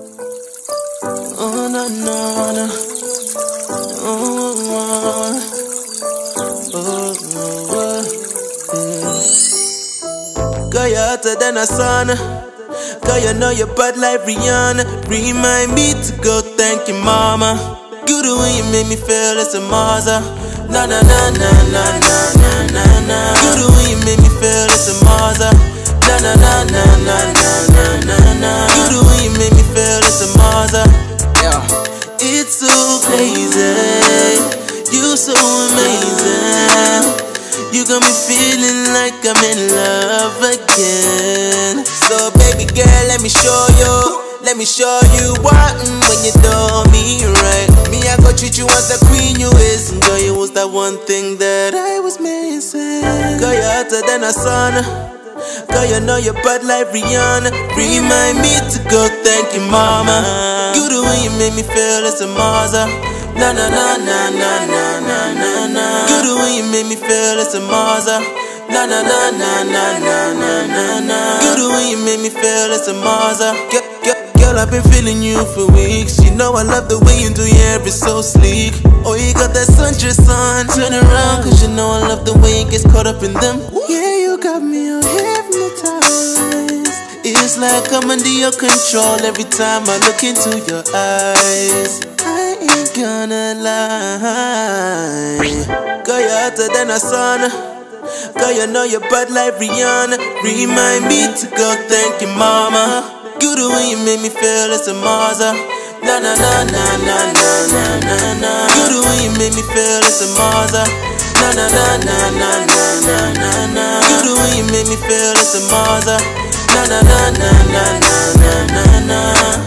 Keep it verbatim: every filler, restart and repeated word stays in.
Oh, na na na. Oh, oh, oh, oh, yeah. Girl, you're hotter than a sauna. Girl, you know you're bad like Rihanna. Remind me to go thank your mama. You the way you make me feel, it's a Mazza. Na na na na na na na na na. You the way you make me feel, it's a Mazza. Na na na na na na na na na. You the way you make me feel, it's a Mazza. Yeah. It's so crazy, you so amazing. You got me feeling like I'm in love again. So baby girl, let me show you, let me show you what mm, when you do me right. Me, I go treat you as the queen you is. And girl, you was that one thing that I was missing. Girl, you're hotter than a sauna. Girl, you know you're bad like Rihanna. Remind me to go thank you, mama. You the way you made me feel, it's a Mazza. Na na na na na na na na na. You the way you make me feel, it's a Mazza. Na na na na na na na na na. You the way you make me feel, it's a Mazza. Girl, girl, girl, I've been feeling you for weeks. You know I love the way you do your hair, it's so sleek. Oh, you got that sundress on. Turn around, cause you know I love the way it gets caught up in them. Yeah, you got me all hypnotized. It's like I'm under your control every time I look into your eyes. Gonna lie. Girl, you're hotter than a sauna. Girl, you know you're bad like Rihanna. Remind me to go thank your mama. You the way you make me feel, it's a Mazza. Na na na na na na na na na. You the way you make me feel, it's a Mazza. Na na na na na na na na na. You the way you make me feel, it's a Mazza. Na na na na na na na na.